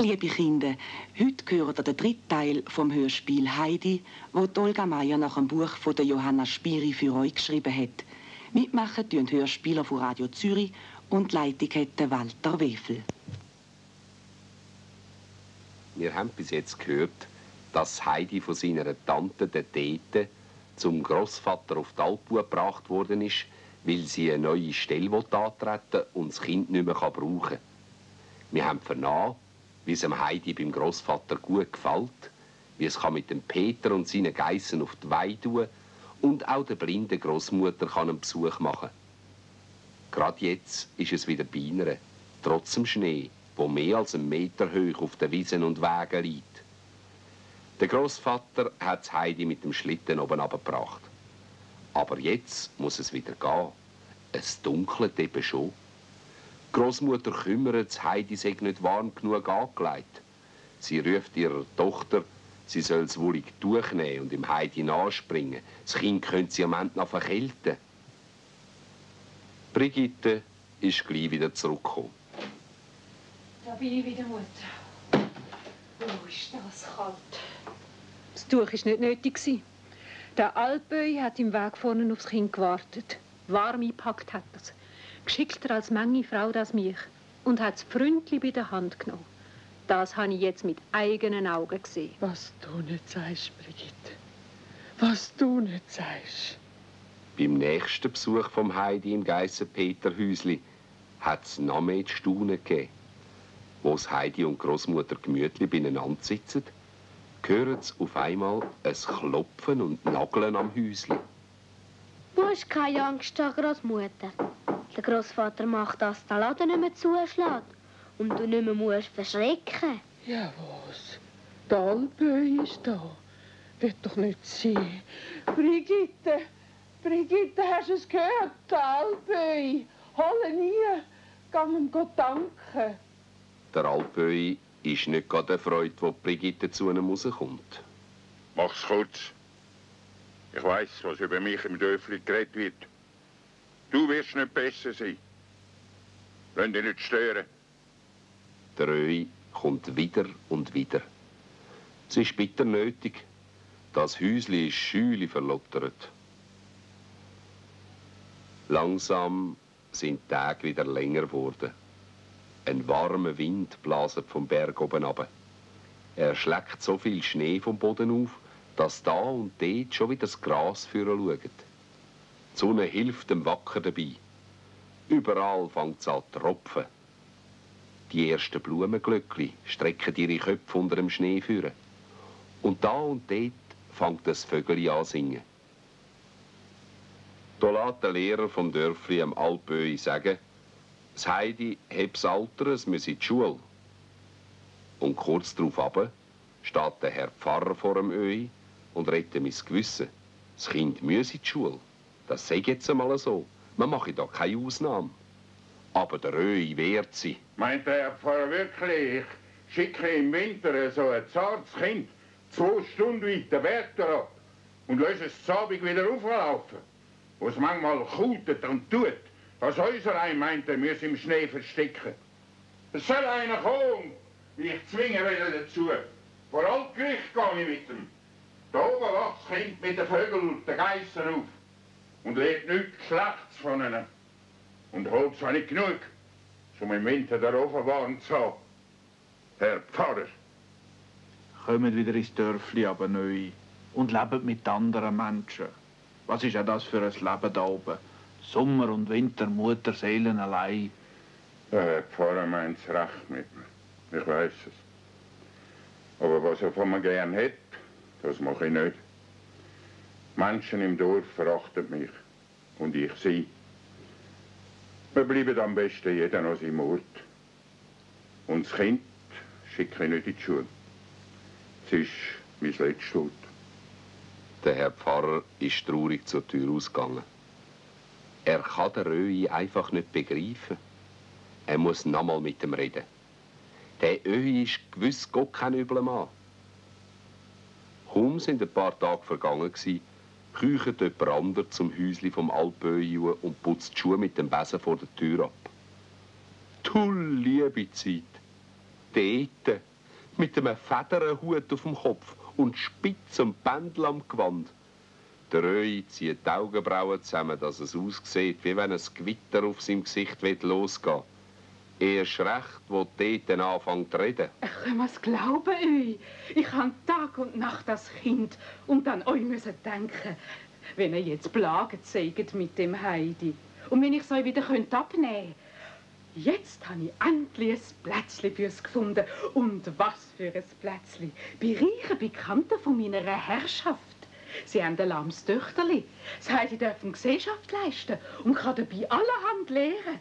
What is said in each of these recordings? Liebe Kinder, heute gehört der dritte Teil vom Hörspiel Heidi, wo Olga Meyer nach dem Buch von der Johanna Spyri für euch geschrieben hat. Mitmachen tun die Hörspieler von Radio Zürich und die Leitung hat Walter Wefel. Wir haben bis jetzt gehört, dass Heidi von seiner Tante, der Dete, zum Grossvater auf die Alpöhi gebracht worden ist, weil sie eine neue Stelle antreten und das Kind nicht mehr brauchen kann. Wir haben vernommen, wie es Heidi beim Grossvater gut gefällt, wie es mit dem Peter und seinen Geissen auf die Weide tun und auch der blinden Grossmutter kann einen Besuch machen. Gerade jetzt ist es wieder beinahe, trotz dem Schnee, wo mehr als einen Meter hoch auf den Wiesen und Wegen liegt. Der Grossvater hat Heidi mit dem Schlitten oben abgebracht. Aber jetzt muss es wieder gehen. Es dunkelt eben schon. Die Großmutter kümmert, Heidi sei nicht warm genug angelegt. Sie ruft ihrer Tochter, sie soll das wohlige Tuch nehmen und im Heidi nachspringen. Das Kind könnte sie am Ende noch verkälten. Brigitte ist gleich wieder zurückgekommen. Da bin ich wieder, Mutter. Oh, ist das kalt. Das Tuch war nicht nötig. Der Alpöhi hat im Weg vorne aufs Kind gewartet. Warm eingepackt hat er es. Geschickter als manche Frau das mich und hat das Pfründli bei der Hand genommen. Das habe ich jetzt mit eigenen Augen gesehen. Was du nicht sagst, Brigitte. Was du nicht sagst. Beim nächsten Besuch vom Heidi im Geissen-Peter-Häusli hat es noch mehr zu staunen gegeben. Als Heidi und Großmutter gemütlich beieinander sitzen, hören sie auf einmal ein Klopfen und Nageln am Häusli. Du hast keine Angst, Großmutter. Der Großvater macht, dass der Laden nicht mehr zuschlägt und du nicht mehr musst verschrecken. Ja, was? Der Alpöhi ist da. Wird doch nicht sein. Brigitte, Brigitte, hast du es gehört? Der Alpöhi. Hol ihn hier. Geh ihm danken. Der Alpöhi ist nicht gerade erfreut, wo Brigitte zu einem rauskommt. Mach's kurz. Ich weiss, was über mich im Dörfli geredet wird. Du wirst nicht besser sein. Lass dich nicht stören. Der Öhi kommt wieder und wieder. Es ist bitter nötig. Das Häusli ist schüli verlottert. Langsam sind die Tage wieder länger geworden. Ein warmer Wind blaset vom Berg oben ab. Er schlägt so viel Schnee vom Boden auf, dass da und dort schon wieder das Gras schaut. Die Sonne hilft dem Wacker dabei. Überall fängt es an zu tropfen. Die ersten Blumenglöckchen strecken ihre Köpfe unter dem Schnee führen. Und da und dort fängt das Vögeli an zu singen. Da lässt der Lehrer vom Dörfli am Alpöhi sagen, das Heidi habe das Alter, es müsse in die Schule. Und kurz darauf runter steht der Herr Pfarrer vor dem Öhi und redet ihm ins Gewissen. Das Kind müsse in die Schule. Das sei jetzt einmal so. Man mache da keine Ausnahme. Aber der Öhi wehrt sie. Meint der Herr Pfarrer wirklich, ich schicke im Winter so ein zartes Kind 2 Stunden weit den Berg ab und lasse es zu Abend wieder auflaufen, wo es manchmal kutet und tut, was unser ein meint, er müsse im Schnee verstecken. Es soll einer kommen, ich zwinge ihn dazu. Vor allem Gericht gehe ich mit ihm. Da oben wacht das Kind mit den Vögeln und den Geissen auf. Und lebt nichts Schlechtes von ihnen. Und holt zwar nicht genug, um im Winter der Ofen warm zu haben. Herr Pfarrer. Kommt wieder ins Dörfli, aber neu. Und lebt mit anderen Menschen. Was ist auch das für ein Leben da oben? Sommer und Winter, Mutter, Seelen allein. Ja, Herr Pfarrer meint es recht mit mir. Ich weiß es. Aber was er von mir gern hat, das mache ich nicht. Menschen im Dorf verachten mich und ich sie. Wir bleiben am besten jeder an seinem Ort. Und das Kind schicke ich nicht in die Schule. Es ist mein letztes Wort. Der Herr Pfarrer ist traurig zur Tür ausgegangen. Er kann den Öhi einfach nicht begreifen. Er muss nochmal mit ihm reden. Der Öhi ist gewiss Gott kein übler Mann. Kaum sind ein paar Tage vergangen gewesen, küchert jemand anderes zum Häusli vom Alpöhi und putzt die Schuhe mit dem Besen vor der Tür ab. Du liebe Zeit! Dete! mit einem Federhut auf dem Kopf und spitzem Bändel am Gewand. Der Röhi zieht die Augenbrauen zusammen, dass es aussieht, wie wenn ein Gewitter auf seinem Gesicht losgeht. Erst recht, wo die Dete anfängt zu reden. Ich kann es glauben, euch. Ich habe Tag und Nacht als Kind und an euch müssen denken, wenn ihr jetzt Plagen zeigt mit dem Heidi. Und wenn ich es euch wieder abnehmen könnte. Jetzt habe ich endlich ein Plätzchen für es gefunden. Und was für ein Plätzchen. Bei reichen Bekannten von meiner Herrschaft. Sie haben ein lahmes Töchterli. Das Heidi darf Gesellschaft leisten und kann dabei allerhand lehren.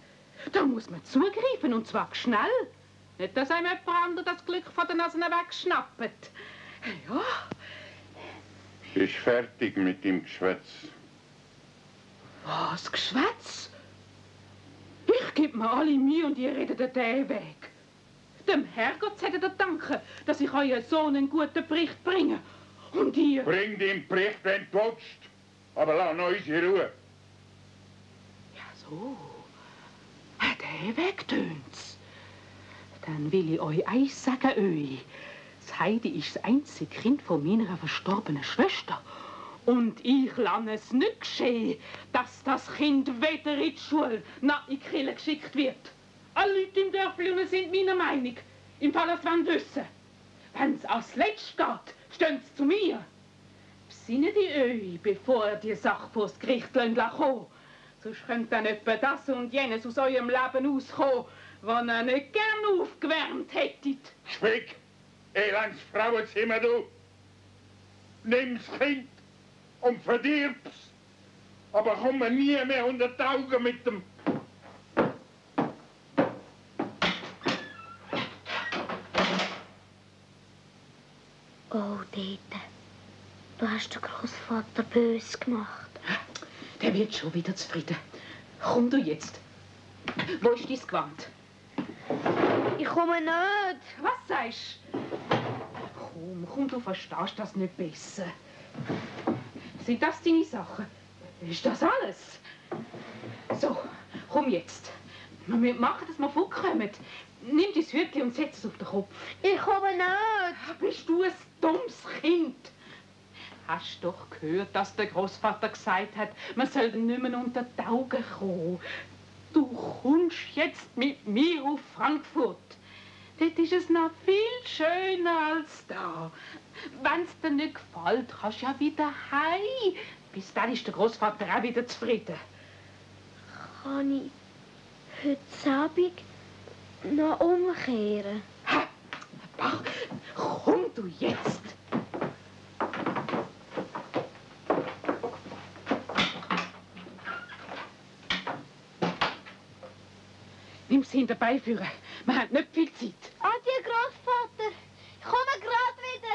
Da muss man zugreifen, und zwar schnell. Nicht, dass einem jemand anderes das Glück von den Nasen wegschnappt. Ja. Ist fertig mit dem Geschwätz. Was, Geschwätz? Ich gebe mir alle Mühe und ihr redet den Weg. Dem Herrgott hättet ihr danken, dass ich euren Sohn einen guten Bericht bringe. Und ihr... Bringt ihm Bericht, wenn du willst. Aber lass uns in Ruhe. Ja, so. Der Weg tönt's. Dann will ich euch eins sagen, euch. Das Heidi ist das einzige Kind von meiner verstorbenen Schwester. Und ich lasse es nicht geschehen, dass das Kind weder in die Schule noch in die Kirche geschickt wird. Alle Leute im Dörfli sind meiner Meinung. Im Fall, dass sie wissen. Wenn es als Letztes geht, stehen sie zu mir. Besinnen die euch, bevor die Sache vor das Gericht kommen. Sonst könnte dann etwa das und jenes aus eurem Leben rauskommen, das ihr nicht gern aufgewärmt hättet. Schwieg! Elends Frauenzimmer, du! Nimm's Kind und verdirb's! Aber komm mir nie mehr unter die Augen mit dem... Oh, Dete, du hast den Großvater böse gemacht. Der wird schon wieder zufrieden. Komm du jetzt. Wo ist dein Gewand? Ich komme nicht. Was sagst du? Komm, du verstehst das nicht besser. Sind das deine Sachen? Ist das alles? So, komm jetzt. Wir machen, dass wir fortkommen. Nimm dein Hütchen und setz es auf den Kopf. Ich komme nicht. Bist du ein dummes Kind? Hast du doch gehört, dass der Großvater gesagt hat, man soll nicht mehr unter die Augen kommen. Du kommst jetzt mit mir auf Frankfurt. Dort ist es noch viel schöner als da. Wenn es dir nicht gefällt, kannst du ja wieder heim. Bis dann ist der Großvater auch wieder zufrieden. Kann ich heute Abend noch umkehren? Ha! Ach, komm du jetzt! Nimm sie hinterbei führen. Wir haben nicht viel Zeit. Adieu, Großvater. Ich komme gerade wieder.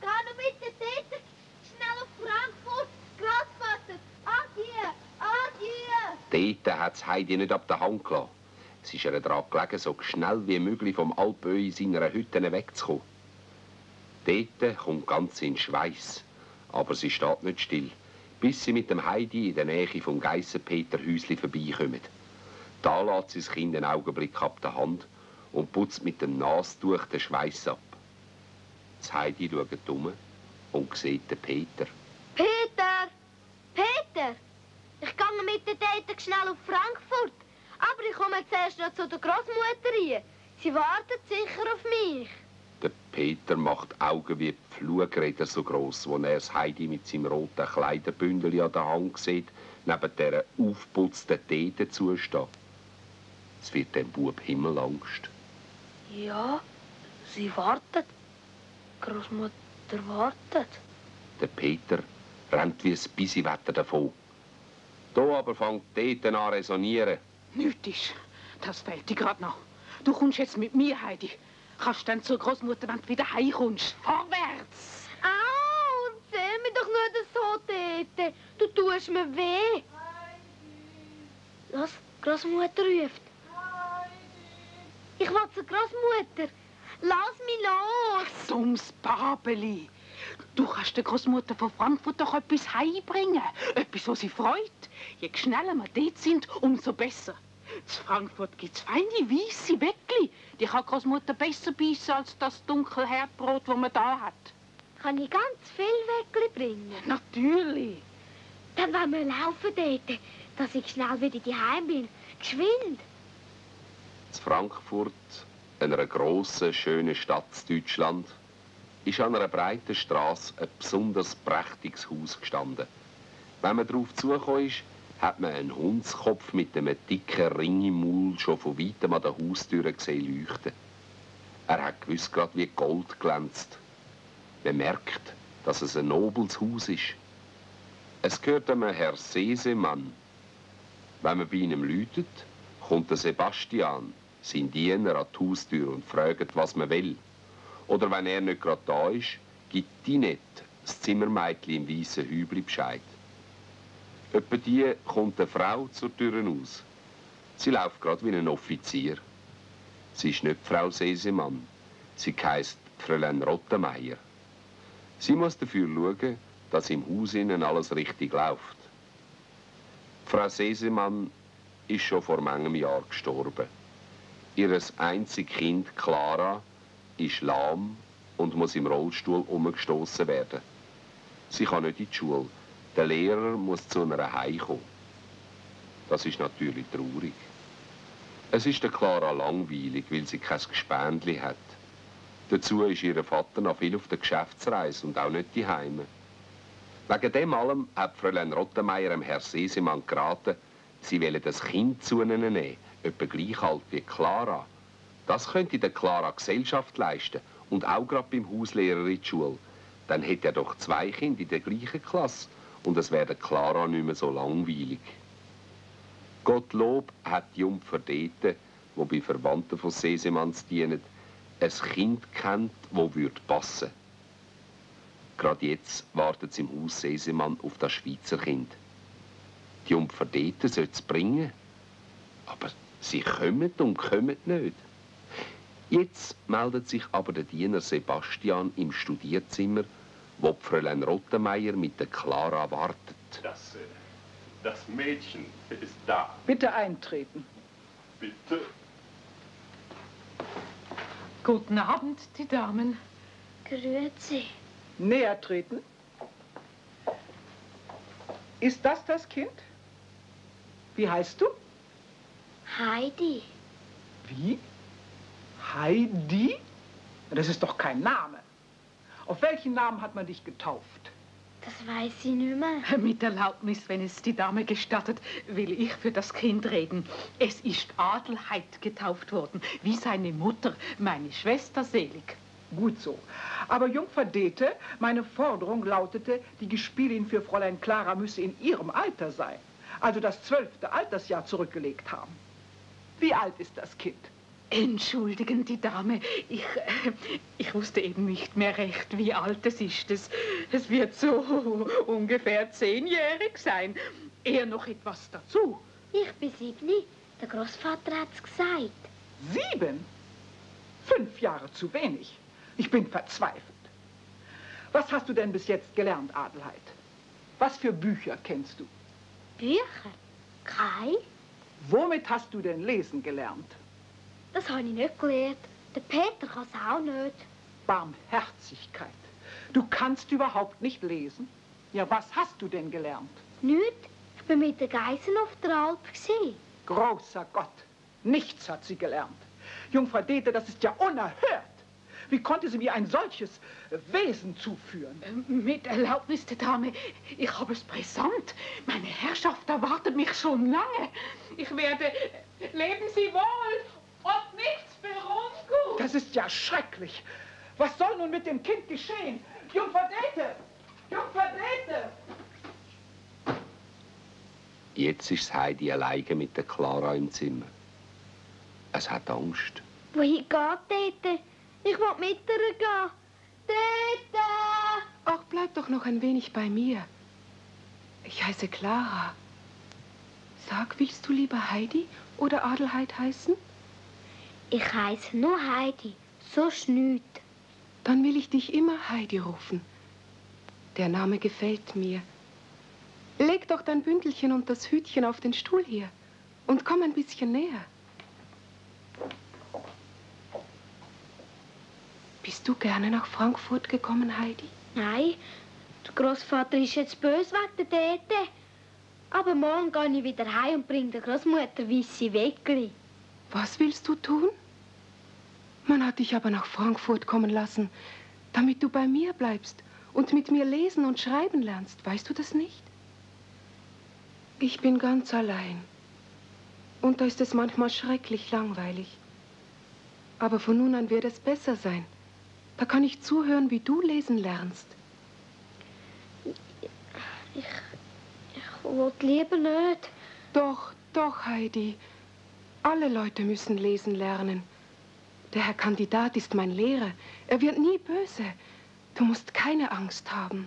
Geh noch mit der Dete. Schnell auf Frankfurt. Großvater. Adieu. Adieu. Dete hat das Heidi nicht ab der Hand gelassen. Es ist ihr daran gelegen, so schnell wie möglich vom Alpöhi seiner Hütten wegzukommen. Dete kommt ganz in Schweiß. Aber sie steht nicht still, bis sie mit dem Heidi in der Nähe vom Geissen-Peter-Häusli vorbeikommen. Da lässt sie das Kind einen Augenblick ab der Hand und putzt mit dem Nastuch den Schweiß ab. Das Heidi schaut um und sieht den Peter. Peter! Peter! Ich gehe mit den Dete schnell auf Frankfurt. Aber ich komme zuerst noch zu der Großmutter rein. Sie wartet sicher auf mich. Der Peter macht Augen wie die Flugräder so gross, als er das Heidi mit seinem roten Kleiderbündel an der Hand sieht, neben dieser aufputzten Dete zusteht. Es wird dem Bub Himmelangst. Ja, sie wartet. Großmutter wartet. Der Peter rennt wie ein Bissi-Wetter davon. Hier aber fängt die Dete an zu resonieren. Nichts ist. Das fehlt dir gerade noch. Du kommst jetzt mit mir, Heidi. Kannst dann zur Großmutter, wenn du wieder heimkommst. Vorwärts! Au, erzähl mir doch nicht so, Dete. Du tust mir weh. Heidi. Los, Großmutter ruft. Heidi. Ich will zur Großmutter. Lass mich los. Ach, summs Babeli. Du kannst der Großmutter von Frankfurt doch etwas heimbringen. Etwas, was sie freut. Je schneller wir dort sind, umso besser. In Frankfurt gibt es feine, weisse Bäckli. Die kann Großmutter besser beißen als das dunkle Herdbrot, das man da hat. Kann ich ganz viel Bäckli bringen? Natürlich. Dann wollen wir laufen, Dete, dass ich schnell wieder daheim bin. Geschwind. In Frankfurt, einer grossen, schönen Stadt in Deutschland, ist an einer breiten Straße ein besonders prächtiges Haus gestanden. Wenn man darauf zugekommen ist, hat man einen Hundskopf mit einem dicken Ring im Maul schon von weitem an der Haustüre gesehen leuchten. Er hat gewiss gerade wie Gold glänzt. Man merkt, dass es ein nobles Haus ist. Es gehört einem Herrn Sesemann. Wenn man bei ihm läutet, kommt der Sebastian, sein Diener, an die Haustür und fragt, was man will. Oder wenn er nicht gerade da ist, gibt Tinette, das Zimmermeitli im weißen Hübli, Bescheid. Etwa die kommt eine Frau zur Tür aus. Sie läuft gerade wie ein Offizier. Sie ist nicht Frau Sesemann. Sie heisst Fräulein Rottenmeier. Sie muss dafür schauen, dass im Haus innen alles richtig läuft. Frau Sesemann ist schon vor manchem Jahr gestorben. Ihr einziges Kind, Klara, ist lahm und muss im Rollstuhl umgestoßen werden. Sie kann nicht in die Schule. Der Lehrer muss zu einer Heim kommen. Das ist natürlich traurig. Es ist der Klara langweilig, weil sie kein Gespendli hat. Dazu ist ihr Vater noch viel auf der Geschäftsreise und auch nicht die Heime. Wegen dem allem hat Fräulein Rottenmeier dem Herrn Sesemann geraten, sie wolle das Kind zu ihnen nehmen, etwa gleich alt wie Klara. Das könnte der Klara Gesellschaft leisten und auch gerade beim Hauslehrer in die Schule. Dann hätte er doch zwei Kinder in der gleichen Klasse und es wäre der Klara nicht mehr so langweilig. Gottlob hat die Jungfer Dete, die bei Verwandten von Sesemanns dienen, ein Kind kennt, das würde passen. Gerade jetzt wartet sie im Haus Sesemann auf das Schweizer Kind. Die Jungfer Dete soll es bringen, aber sie kommen und kommen nicht. Jetzt meldet sich aber der Diener Sebastian im Studierzimmer, wo Fräulein Rottenmeier mit der Klara wartet. Das Mädchen ist da. Bitte eintreten. Bitte. Guten Abend, die Damen. Grüezi. Näher treten. Ist das das Kind? Wie heißt du? Heidi. Wie? Heidi? Das ist doch kein Name. Auf welchen Namen hat man dich getauft? Das weiß ich nicht mehr. Mit Erlaubnis, wenn es die Dame gestattet, will ich für das Kind reden. Es ist Adelheid getauft worden, wie seine Mutter, meine Schwester selig. Gut so. Aber Jungfer Dete, meine Forderung lautete, die Gespielin für Fräulein Klara müsse in ihrem Alter sein. Also das 12. Altersjahr zurückgelegt haben. Wie alt ist das Kind? Entschuldigen, die Dame, ich wusste eben nicht mehr recht, wie alt es ist. Es wird so ungefähr 10-jährig sein. Eher noch etwas dazu. Ich bin 7. Der Großvater hat's gesagt. 7? 5 Jahre zu wenig. Ich bin verzweifelt. Was hast du denn bis jetzt gelernt, Adelheid? Was für Bücher kennst du? Bücher? Keine. Womit hast du denn lesen gelernt? Das habe ich nicht gelernt. Der Peter kann es auch nicht. Barmherzigkeit. Du kannst überhaupt nicht lesen. Ja, was hast du denn gelernt? Nichts. Ich bin mit der Geißen auf der Alp. Großer Gott. Nichts hat sie gelernt. Jungfrau Dete, das ist ja unerhört. Wie konnte sie mir ein solches Wesen zuführen? Mit Erlaubnis der Dame, ich habe es brisant. Meine Herrschaft erwartet mich schon lange. Ich werde... Leben Sie wohl! Und nichts für ungut. Das ist ja schrecklich. Was soll nun mit dem Kind geschehen? Jungfer Dete! Jungfer Dete! Jetzt ist Heidi alleine mit der Klara im Zimmer. Es hat Angst. Wohin geht Dete? Ich will mit ihr gehen. Dete! Ach, bleib doch noch ein wenig bei mir. Ich heiße Klara. Sag, willst du lieber Heidi oder Adelheid heißen? Ich heiße nur Heidi, sonst nichts. Dann will ich dich immer Heidi rufen. Der Name gefällt mir. Leg doch dein Bündelchen und das Hütchen auf den Stuhl hier. Und komm ein bisschen näher. Bist du gerne nach Frankfurt gekommen, Heidi? Nein, der Großvater ist jetzt böse wegen der Dete. Aber morgen gehe ich wieder heim und bringe der Großmutter weisse Wäckli. Was willst du tun? Man hat dich aber nach Frankfurt kommen lassen, damit du bei mir bleibst und mit mir lesen und schreiben lernst. Weißt du das nicht? Ich bin ganz allein. Und da ist es manchmal schrecklich langweilig. Aber von nun an wird es besser sein. Da kann ich zuhören, wie du lesen lernst. Ich will lieber nicht. Doch, doch, Heidi. Alle Leute müssen lesen lernen. Der Herr Kandidat ist mein Lehrer. Er wird nie böse. Du musst keine Angst haben.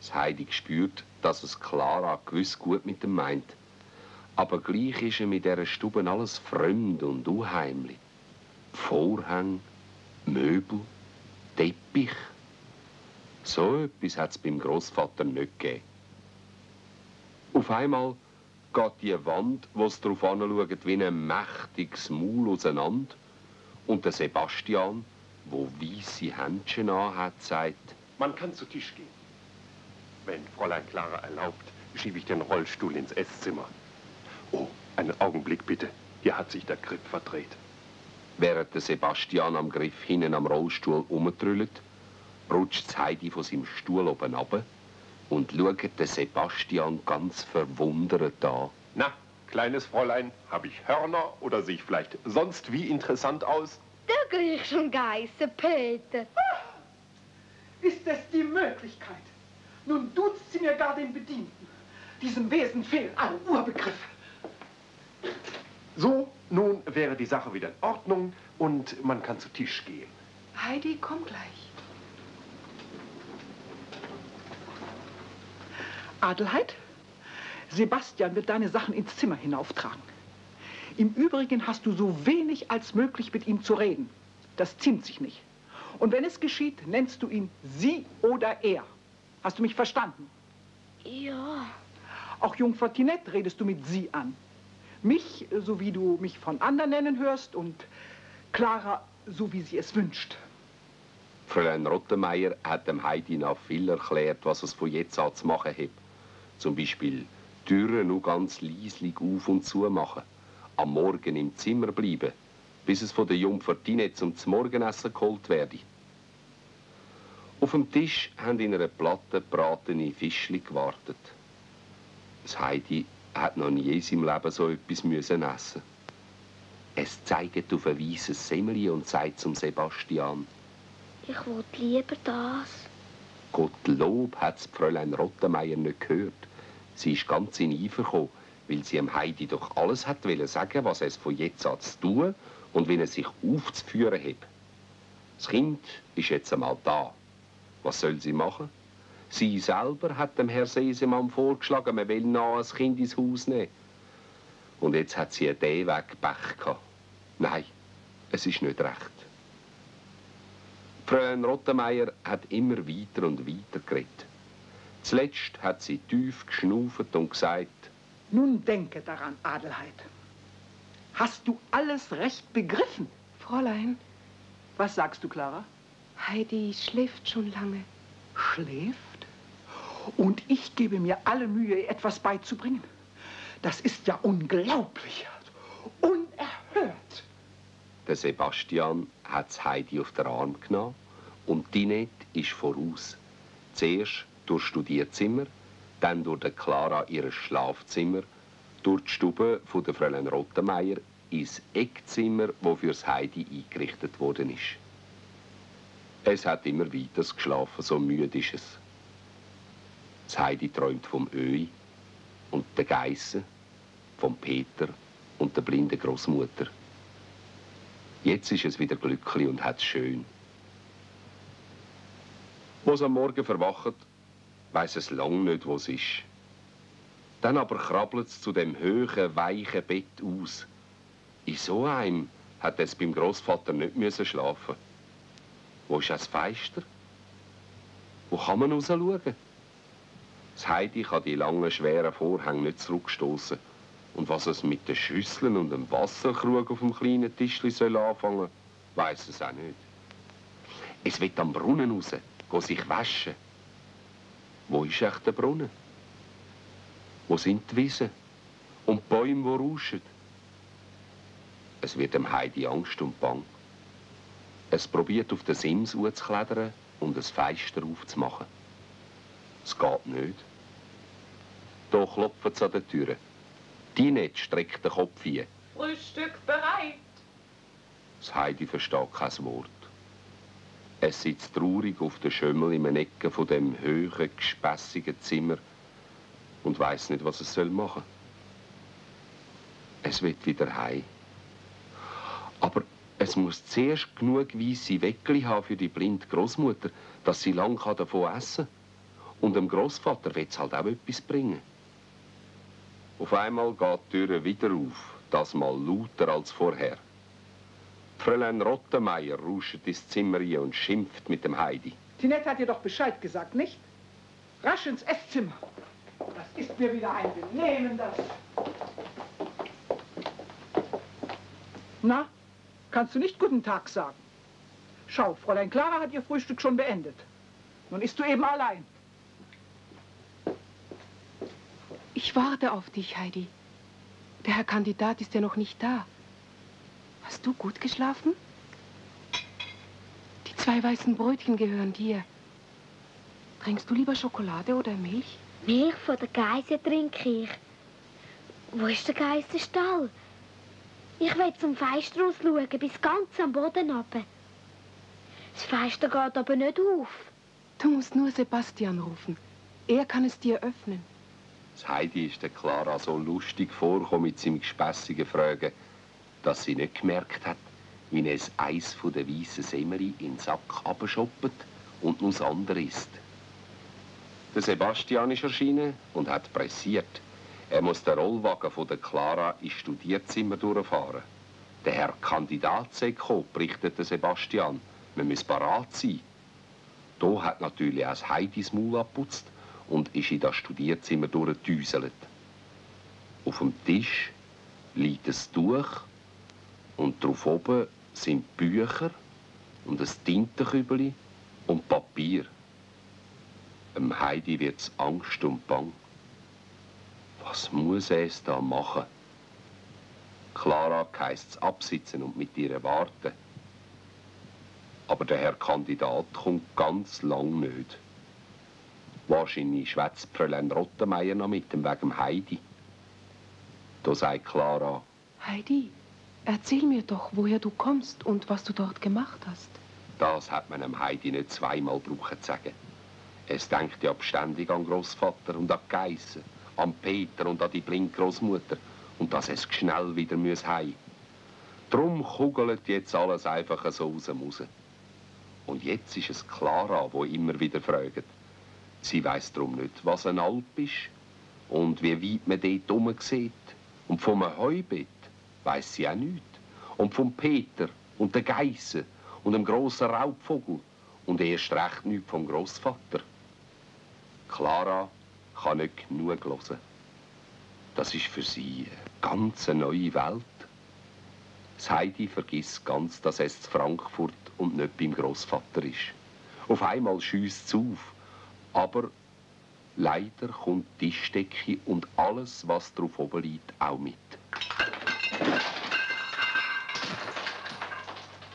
Das Heidi gespürt, dass es Klara gewiss gut mit ihm meint. Aber gleich ist ihm in dieser Stube alles fremd und unheimlich. Vorhänge, Möbel, Teppich. So etwas hat es beim Großvater nicht gegeben. Auf einmal geht die Wand, wo es darauf anschaut, wie ein mächtiges Maul auseinander. Und der Sebastian, wo weisse Händchen anhat, sagt: Man kann zu Tisch gehen. Wenn Fräulein Klara erlaubt, schiebe ich den Rollstuhl ins Esszimmer. Oh, einen Augenblick bitte. Hier hat sich der Grip verdreht. Während der Sebastian am Griff hinten am Rollstuhl umtrüllt, rutscht Heidi von seinem Stuhl oben runter und schaut den Sebastian ganz verwundert an. Na, kleines Fräulein, habe ich Hörner oder sehe ich vielleicht sonst wie interessant aus? Der griechischen Geiße, Peter. Ach, ist das die Möglichkeit? Nun duzt sie mir gar den Bedienten. Diesem Wesen fehlen alle Urbegriffe. So, nun wäre die Sache wieder in Ordnung und man kann zu Tisch gehen. Heidi, komm gleich. Adelheid, Sebastian wird deine Sachen ins Zimmer hinauftragen. Im Übrigen hast du so wenig als möglich mit ihm zu reden. Das ziemt sich nicht. Und wenn es geschieht, nennst du ihn sie oder er. Hast du mich verstanden? Ja. Auch Jungfer Tinette redest du mit sie an. Mich, so wie du mich von anderen nennen hörst, und Klara, so wie sie es wünscht. Fräulein Rottenmeier hat dem Heidi nach viel erklärt, was es von jetzt an zu machen hat. Zum Beispiel Türen nur ganz leislich auf und zu machen, am Morgen im Zimmer bleiben, bis es von der Jungfer Tinette zum Morgenessen geholt werde. Auf dem Tisch haben in einer Platte bratene Fischli gewartet. Das Heidi hat noch nie in seinem Leben so etwas müssen essen. Es zeigt auf ein weißes Semmeli und sagt zum Sebastian: Ich will lieber das. Gottlob hat es Fräulein Rottenmeier nicht gehört. Sie ist ganz in Eifer gekommen, weil sie dem Heidi doch alles hat wollen sagen, was es von jetzt an zu tun und wie er sich aufzuführen hat. Das Kind ist jetzt einmal da. Was soll sie machen? Sie selber hat dem Herrn Sesemann vorgeschlagen, man will noch ein Kind ins Haus nehmen. Und jetzt hat sie den Weg Pech gehabt. Nein, es ist nicht recht. Fräulein Rottenmeier hat immer weiter und weiter geredet. Zuletzt hat sie tief geschnauft und gesagt: Nun denke daran, Adelheid. Hast du alles recht begriffen? Fräulein. Was sagst du, Klara? Heidi schläft schon lange. Schläft? Und ich gebe mir alle Mühe, ihr etwas beizubringen. Das ist ja unglaublich. Unerhört. Der Sebastian hat Heidi auf den Arm genommen und Tinette ist voraus. Zuerst durch das Studierzimmer, dann durch die Klara ihr Schlafzimmer, durch die Stube von der Fräulein Rottenmeier ins Eckzimmer, wo fürs Heidi eingerichtet worden ist. Es hat immer weiter geschlafen, so müde ist es. Das Heidi träumt vom Öhi und der Geiße, vom Peter und der blinden Großmutter. Jetzt ist es wieder glücklich und hat's schön. Wo es am Morgen verwacht, weiß es lange nicht, wo es ist. Dann aber krabbelt es zu dem hohen, weichen Bett aus. In so einem hat es beim Großvater nicht müssen schlafen. Wo ist das Fenster? Wo kann man raus schauen? Das Heidi kann die langen, schweren Vorhänge nicht zurückstoßen. Und was es mit den Schüsseln und dem Wasserkrug auf dem kleinen Tischli soll anfangen, weiss es auch nicht. Es will am Brunnen raus, gehen sich waschen. Wo ist echt der Brunnen? Wo sind die Wiesen? Und die Bäume, die rauschen? Es wird dem Heidi Angst und Bang. Es probiert auf den Sims zu klettern und ein Fenster aufzumachen. Es geht nicht. Da klopfen sie an der Tür. Tinette streckt den Kopf hin. Frühstück bereit. Das Heidi versteht kein Wort. Es sitzt traurig auf der Schömmel in einer Ecke von dem hohen, gespässigen Zimmer und weiß nicht, was es machen soll. Es wird wieder heim. Aber es muss zuerst genug weisse Weckli haben für die blinde Großmutter, dass sie lange davon essen kann. Und dem Großvater will es halt auch etwas bringen. Auf einmal geht die Tür wieder auf, das mal lauter als vorher. Fräulein Rottenmeier rauscht ins Zimmer hier und schimpft mit dem Heidi. Tinette hat dir doch Bescheid gesagt, nicht? Rasch ins Esszimmer. Das ist mir wieder ein Benehmen, das. Na, kannst du nicht guten Tag sagen? Schau, Fräulein Klara hat ihr Frühstück schon beendet. Nun isst du eben allein. Ich warte auf dich, Heidi. Der Herr Kandidat ist ja noch nicht da. Hast du gut geschlafen? Die zwei weißen Brötchen gehören dir. Trinkst du lieber Schokolade oder Milch? Milch von der Geise trinke ich. Wo ist der Geisenstall? Ich will zum Fenster rausschauen, bis ganz am Boden runter. Das Fenster geht aber nicht auf. Du musst nur Sebastian rufen. Er kann es dir öffnen. Das Heidi ist der Klara so lustig vorgekommen mit seinem gespässigen Fragen, dass sie nicht gemerkt hat, wie es eins von der weißen Semmeri in den Sack abschoppt und noch das andere isst. Der Sebastian ist erschienen und hat pressiert. Er muss den Rollwagen von der Klara ins Studierzimmer durchfahren. Der Herr Kandidat sei gekommen, berichtet der Sebastian. Wir müssen parat sein. Da hat natürlich auch das Heidi das Maul abgeputzt und ist in das Studierzimmer durchgedüselt. Auf dem Tisch liegt ein Tuch und drauf oben sind Bücher und ein Tintenkübeli und Papier. Dem Heidi wird's Angst und Bang. Was muss er da machen? Klara heisst's absitzen und mit ihr warten. Aber der Herr Kandidat kommt ganz lang nicht. Wahrscheinlich schwätzt Fräulein Rottenmeier noch mit dem wegen Heidi. Da sagt Klara: Heidi, erzähl mir doch, woher du kommst und was du dort gemacht hast. Das hat man dem Heidi nicht zweimal brauchen zu sagen. Es denkt ja beständig an Großvater und an die Geissen, an Peter und an die blinde Großmutter und dass es schnell wieder heim muss. Drum kugelt jetzt alles einfach so raus. Und jetzt ist es Klara, die immer wieder fragt. Sie weiss darum nicht, was ein Alp ist und wie weit man dort rumsieht. Und vom Heubett weiss sie auch nichts. Und vom Peter und der Geissen und dem grossen Raubvogel und erst recht nichts vom Grossvater. Klara kann nicht genug hören. Das ist für sie eine ganz neue Welt. Das Heidi vergisst ganz, dass es in Frankfurt und nicht beim Grossvater ist. Auf einmal schiesst es auf. Aber leider kommt die Tischdecke und alles, was drauf oben liegt, auch mit.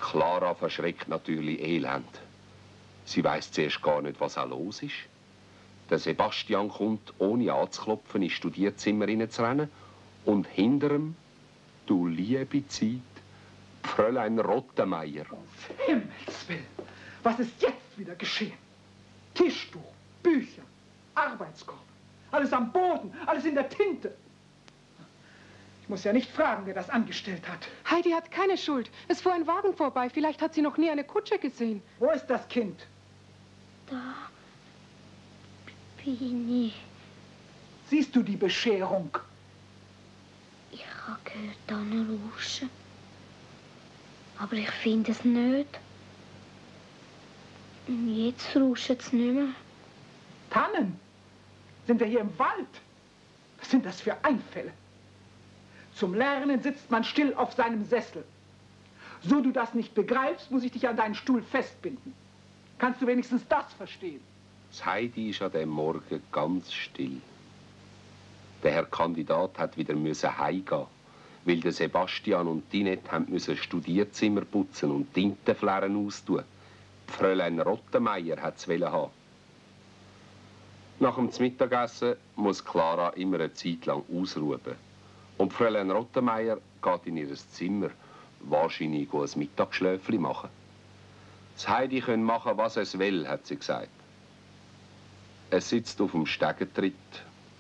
Klara verschreckt natürlich elend. Sie weiss zuerst gar nicht, was auch los ist. Der Sebastian kommt, ohne anzuklopfen, ins Studierzimmer hineinzurennen. Und hinter ihm, du liebe Zeit, Fräulein Rottenmeier. Auf Himmels Willen, was ist jetzt wieder geschehen? Tischtuch. Bücher, Arbeitskorb, alles am Boden, alles in der Tinte. Ich muss ja nicht fragen, wer das angestellt hat. Heidi hat keine Schuld. Es fuhr ein Wagen vorbei. Vielleicht hat sie noch nie eine Kutsche gesehen. Wo ist das Kind? Da bin ich. Siehst du die Bescherung? Ich habe gehört, da eine Rauschen. Aber ich finde es nicht. Und jetzt rauscht es nicht mehr. Tannen? Sind wir hier im Wald? Was sind das für Einfälle? Zum Lernen sitzt man still auf seinem Sessel. So du das nicht begreifst, muss ich dich an deinen Stuhl festbinden. Kannst du wenigstens das verstehen? Das Heidi ist an dem Morgen ganz still. Der Herr Kandidat hat wieder heimgehen, weil der Sebastian und Tinette haben müssen Studierzimmer putzen und Tintenflären austun. Die Fräulein Rottenmeier hat es haben. Nach dem Mittagessen muss Klara immer eine Zeit lang ausruhen. Und Fräulein Rottenmeier geht in ihr Zimmer, wahrscheinlich ein Mittagsschläfchen machen. Das Heidi können machen, was es will, hat sie gesagt. Es sitzt auf dem Stegentritt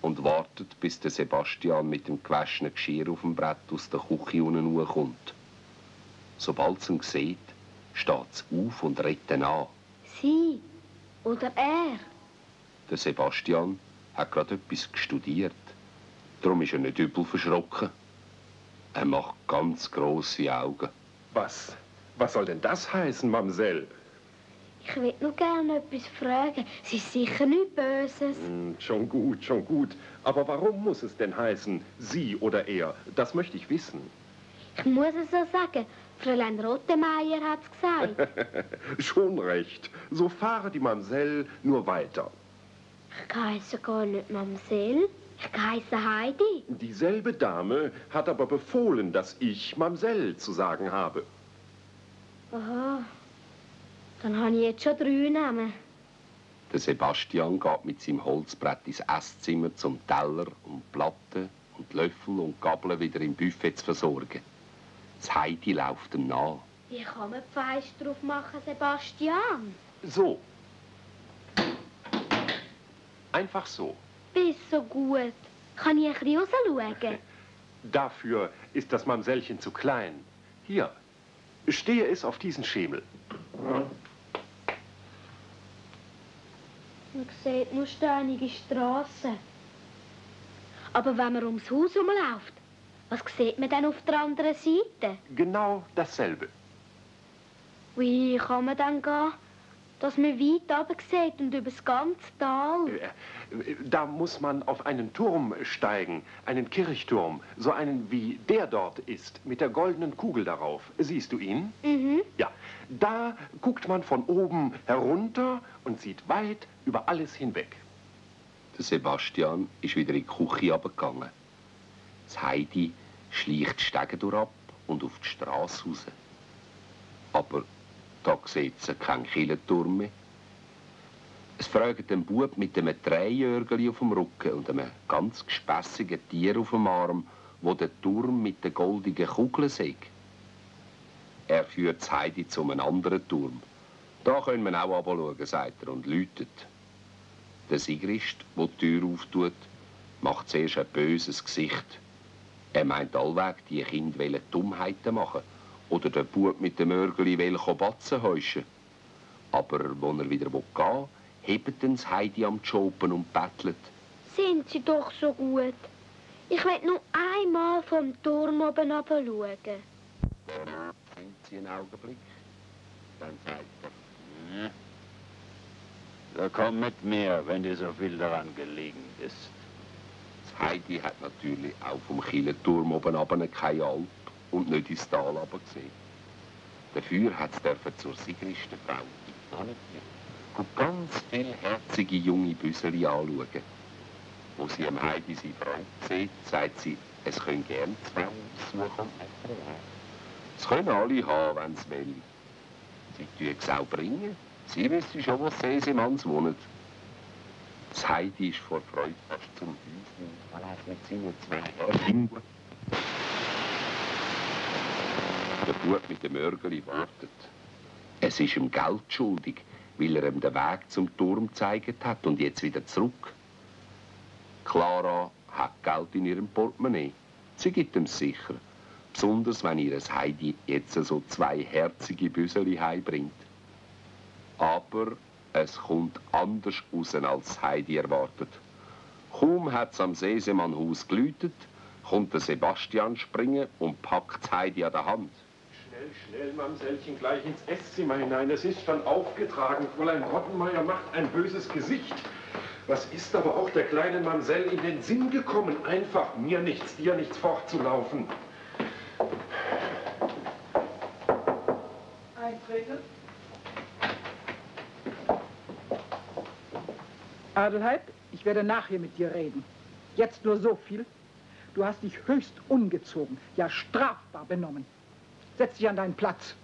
und wartet, bis der Sebastian mit dem gewaschenen Geschirr auf dem Brett aus der Küche unten kommt. Sobald sie ihn sieht, steht sie auf und redet ihn an. Sie oder er? Der Sebastian hat gerade etwas studiert. Darum ist er nicht übel verschrocken. Er macht ganz grosse Augen. Was soll denn das heißen, Mamsell? Ich will nur gerne etwas fragen. Es ist sicher nichts Böses. Schon gut, schon gut. Aber warum muss es denn heißen, sie oder er? Das möchte ich wissen. Ich muss es so sagen. Fräulein Rottenmeier hat es gesagt. Schon recht. So fahre die Mamsell nur weiter. Ich heiße gar nicht Mamsell. Ich heiße Heidi. Dieselbe Dame hat aber befohlen, dass ich Mamsell zu sagen habe. Aha. Dann habe ich jetzt schon 3 Namen. Der Sebastian geht mit seinem Holzbrett ins Esszimmer, zum Teller und Platten und Löffel und Gabeln wieder im Buffet zu versorgen. Das Heidi läuft ihm nach. Wie kann man Feist drauf machen, Sebastian? So. Einfach so. Bist so gut. Kann ich ein bisschen rausschauen? Dafür ist das Mamsellchen zu klein. Hier, stehe es auf diesen Schemel. Man sieht nur steinige Strassen. Aber wenn man ums Haus herumläuft, was sieht man dann auf der anderen Seite? Genau dasselbe. Wie kann man dann gehen, dass man weit runter sieht und über das ganze Tal? Da muss man auf einen Turm steigen, einen Kirchturm, so einen wie der dort ist, mit der goldenen Kugel darauf. Siehst du ihn? Mhm. Ja, da guckt man von oben herunter und sieht weit über alles hinweg. Der Sebastian ist wieder in die Küche runtergegangen. Das Heidi schleicht die Stege durch ab und auf die Straße raus. Aber da sieht sie keinen Kirchturm mehr. Es fragt den Bub mit einem Dreijörgeli auf dem Rücken und einem ganz gespässigen Tier auf dem Arm, wo der Turm mit der goldigen Kugel sei. Er führt das Heidi zu einem anderen Turm. Da können wir auch runterschauen, sagt er und läutet. Der Sigrist, der die Tür auftut, macht zuerst ein böses Gesicht. Er meint allweg, die Kinder wollen Dummheiten machen. Oder der Bub mit dem Mörgeli will Batzen heuschen. Aber als er wieder gehen will, hebt ihn das Heidi am Schoppen und bettelt. Sind sie doch so gut. Ich will nur einmal vom Turm oben runterschauen. Danach sind sie einen Augenblick. Dann sagt er. Ja. Da komm mit mir, wenn dir so viel daran gelegen ist. Das Heidi hat natürlich auch vom Kirchturm oben runter keine Alp und nicht ins Tal runter gesehen. Dafür hat es zur sichersten Frau und ganz viele herzige junge Büseli anschauen. Als sie am Heidi seine Frau sieht, sagt sie, es können gern 2 suchen. Es können alle haben, wenn sie wollen. Sie tun es auch bringen. Sie wissen schon, wo Sesemanns wohnt. Das Heidi ist vor Freude fast zum Hüten, weil er mit seinen 2 Händen. Der Bub mit dem Mörgeli wartet. Es ist ihm Geld schuldig, weil er ihm den Weg zum Turm gezeigt hat und jetzt wieder zurück. Klara hat Geld in ihrem Portemonnaie. Sie gibt ihm sicher. Besonders, wenn ihr Heidi jetzt so 2 herzige Büseli heimbringt. Aber es kommt anders raus, als Heidi erwartet. Kaum hat es am Sesemannhaus geläutet, kommt der Sebastian springen und packt Heidi an der Hand. Schnell, Mamsellchen, gleich ins Esszimmer hinein. Es ist schon aufgetragen. Fräulein Rottenmeier macht ein böses Gesicht. Was ist aber auch der kleinen Mamsell in den Sinn gekommen? Einfach mir nichts, dir nichts fortzulaufen. Eintreten. Adelheid, ich werde nachher mit dir reden. Jetzt nur so viel. Du hast dich höchst ungezogen, ja strafbar benommen. Setz dich an deinen Platz.